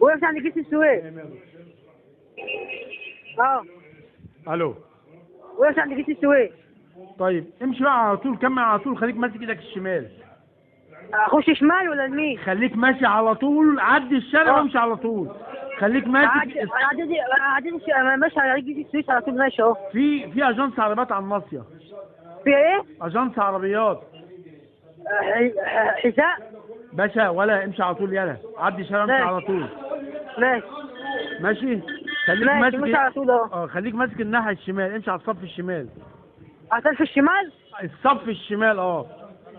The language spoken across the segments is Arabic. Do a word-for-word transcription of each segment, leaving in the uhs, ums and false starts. واقف عند جسر السويس. اه الو. واقف عند جسر السويس. طيب امشي بقى على طول، كمل على طول، خليك ماسك ايدك الشمال. اخش شمال ولا يمين؟ خليك ماشي على طول، عدي الشارع وامشي على طول. خليك ماسك. انا عديت عديت ماشي على جسر السويس على طول ماشي اهو. في في اجانس عربيات على الناصيه. في ايه؟ اجانس عربيات. حذاء؟ باشا ولا امشي على طول، يلا عدي الشارع امشي على طول. ماشي ماشي خليك ماسك. ماشي على طول اهو. اه خليك ماسك الناحيه الشمال، امشي على الصف الشمال. هتلف الشمال؟ الصف الشمال اه.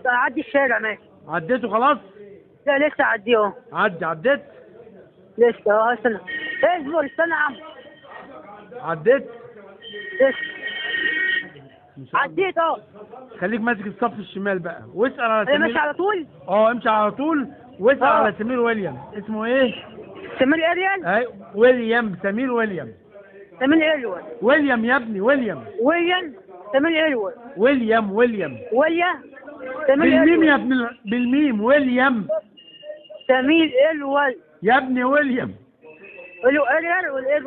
عدي الشارع ماشي. عديته خلاص؟ لا لسه عديه اهو. عدي عديت؟ لسه اه استنى. اصبر استنى يا عم. عديت؟ لسه. عديت اه. خليك ماسك الصف الشمال بقى، واسأل على سمير. ماشي على طول؟ اه امشي على طول، واسأل أوه. على سمير وليام، اسمه ايه؟ سمير اريال؟ ايوه وليام، سمير وليام. سمير اريال. وليام يا ابني، وليام. وليام؟ سمير اريال. وليام وليام. وليام؟ سمير بالميم يا ابن، بالميم وليام. سمير اريال. يا ابني وليام. قولوا اريال والاريال.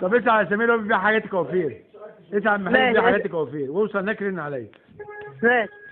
طب اسأل على سمير وبيبيع حاجاتك وفير. اسأل على المحل بيبيع حاجاتك وفير، واوصل هناك رن عليا. ماشي.